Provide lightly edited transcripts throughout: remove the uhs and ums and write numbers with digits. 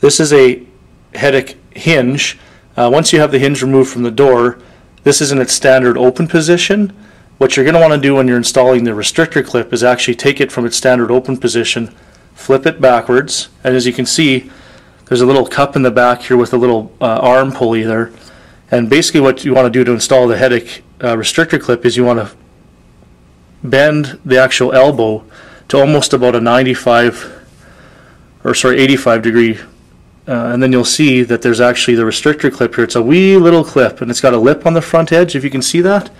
This is a Hedek hinge. Once you have the hinge removed from the door, this is in its standard open position. What you're going to want to do when you're installing the restrictor clip is actually take it from its standard open position, flip it backwards, and as you can see, there's a little cup in the back here with a little arm pulley there. And basically what you want to do to install the Hedek restrictor clip is you want to bend the actual elbow to almost about a 85 degree, and then you'll see that there's actually the restrictor clip here. It's a wee little clip, and it's got a lip on the front edge, if you can see that.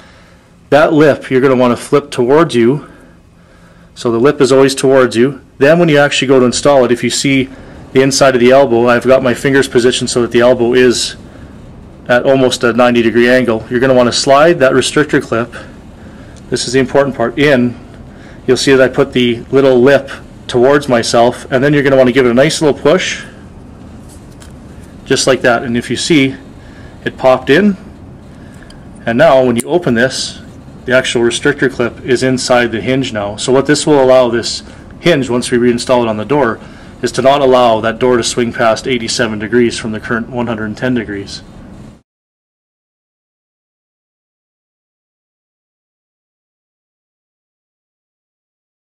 That lip you're going to want to flip towards you, so the lip is always towards you. Then when you actually go to install it, if you see the inside of the elbow, I've got my fingers positioned so that the elbow is at almost a 90 degree angle. You're going to want to slide that restrictor clip, this is the important part, in. You'll see that I put the little lip towards myself, and then you're going to want to give it a nice little push, just like that. And if you see, it popped in, and now when you open this, the actual restrictor clip is inside the hinge now. So what this will allow, this hinge, once we reinstall it on the door, is to not allow that door to swing past 87 degrees from the current 110 degrees.